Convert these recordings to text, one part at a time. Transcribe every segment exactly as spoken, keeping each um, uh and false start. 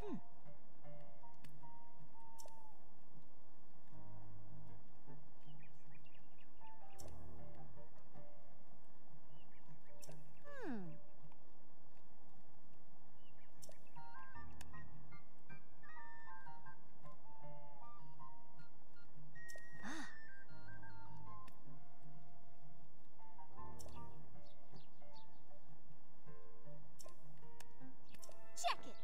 Mm-hmm. Check it.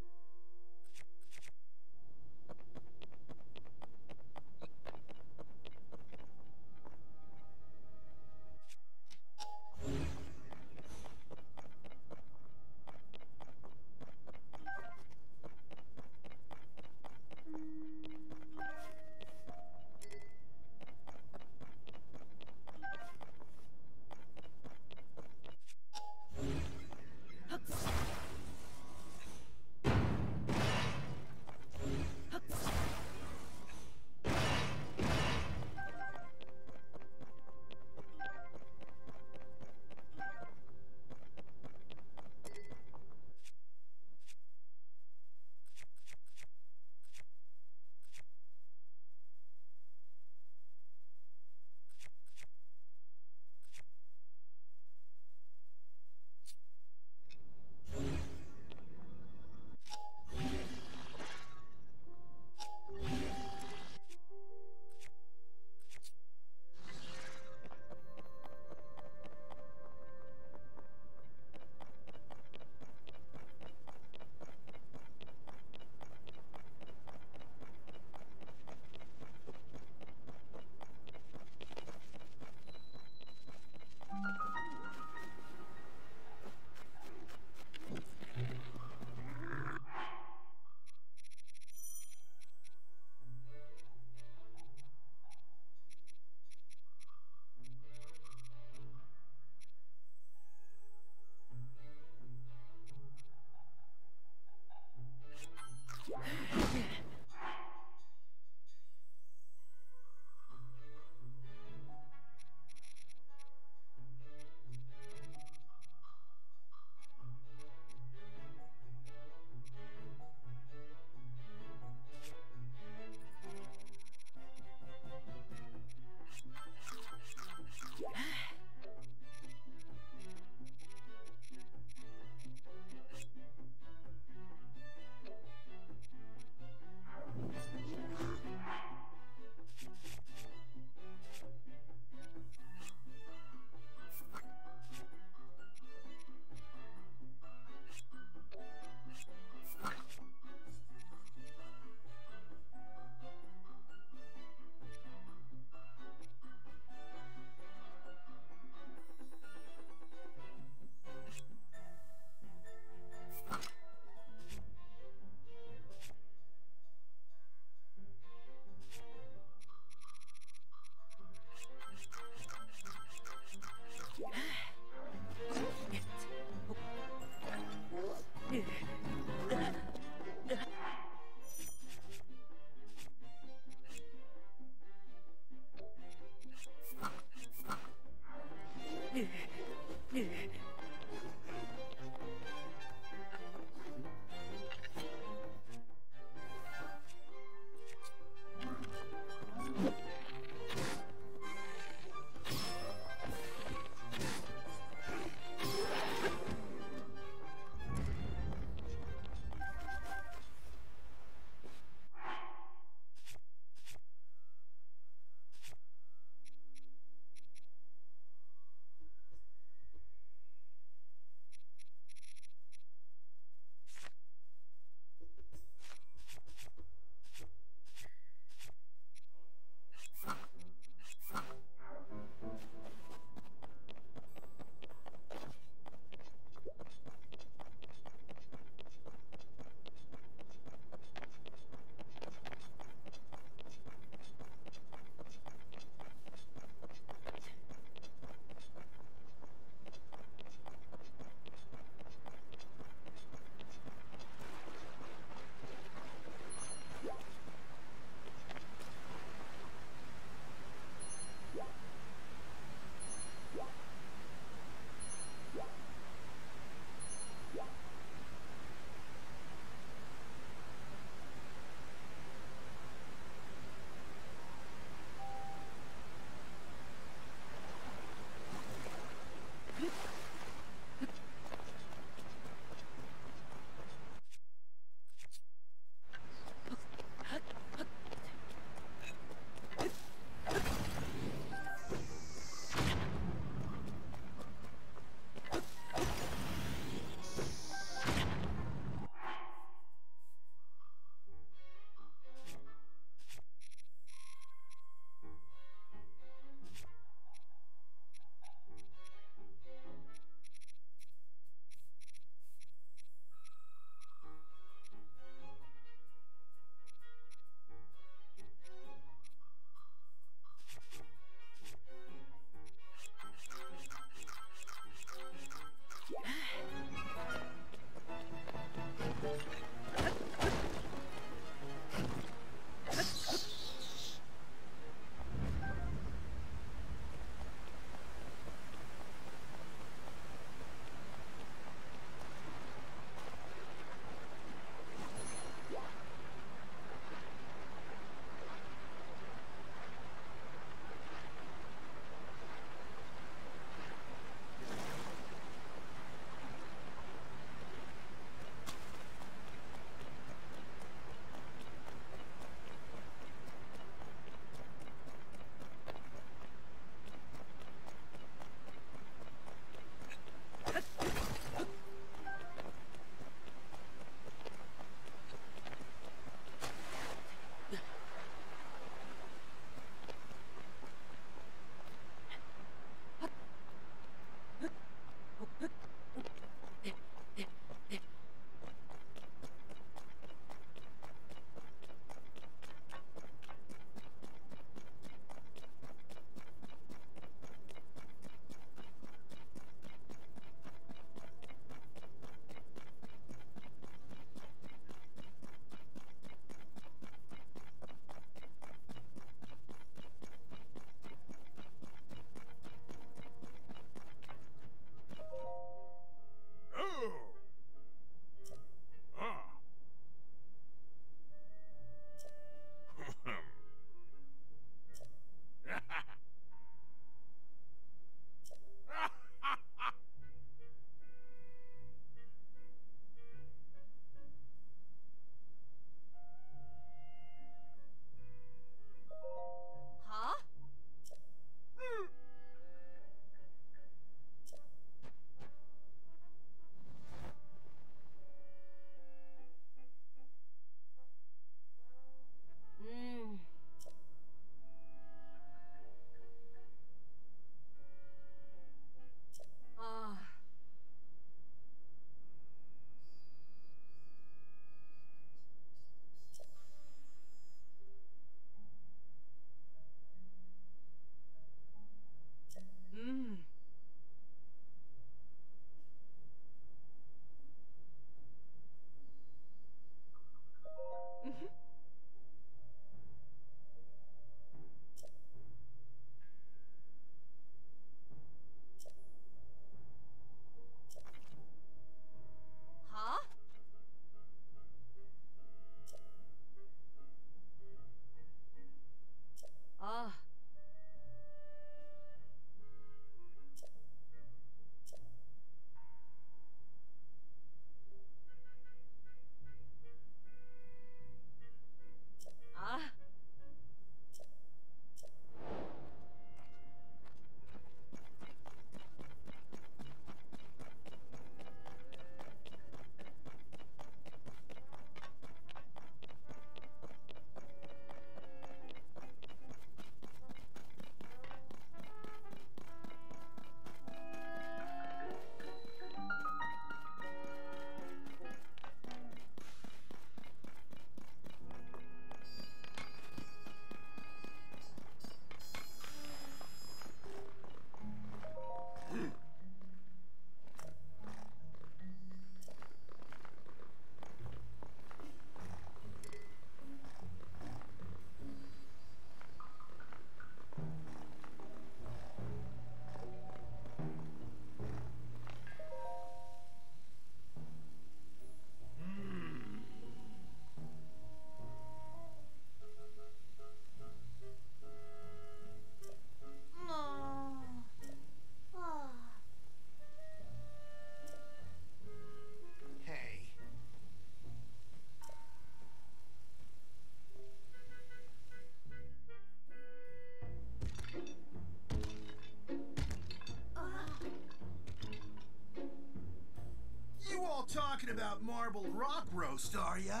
thinking about Marble Rock Roast, are ya?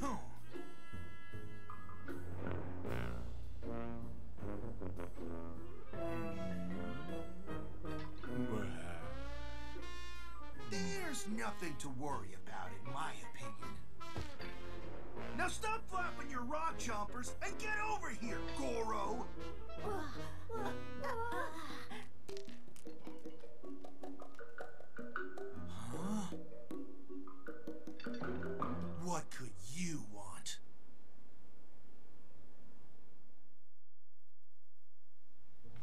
Huh. There's nothing to worry about, in my opinion. Now stop flapping your rock chompers and get over here, Goro! Huh? What could you want?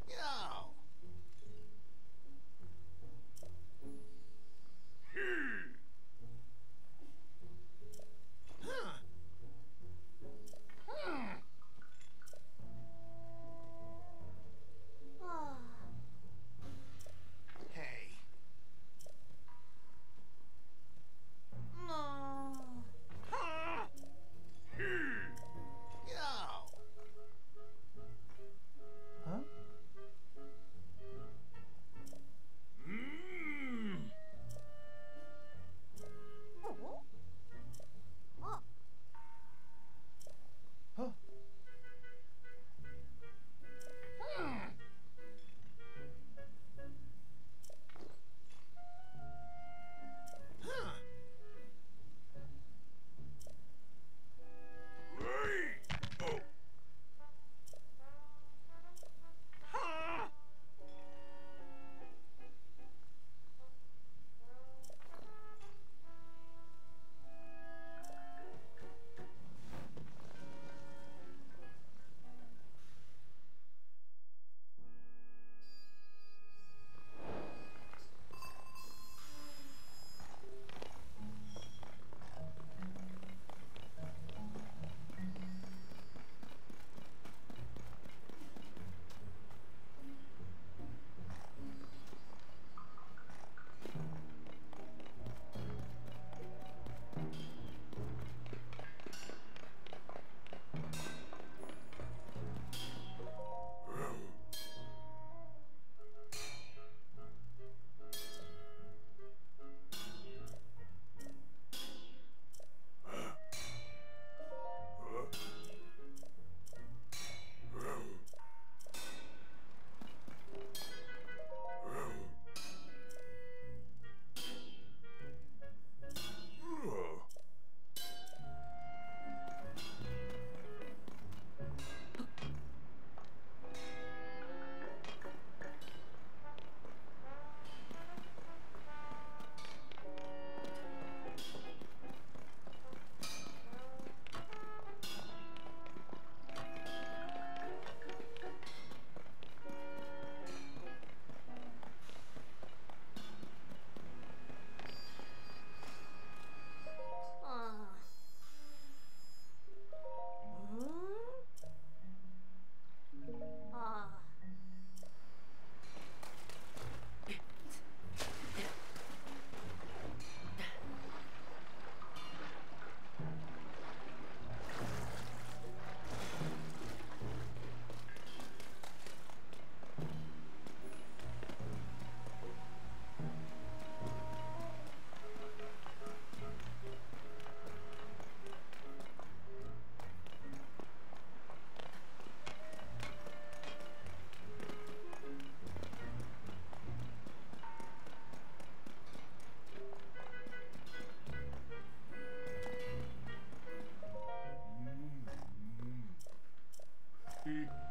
Yo! Mm-hmm.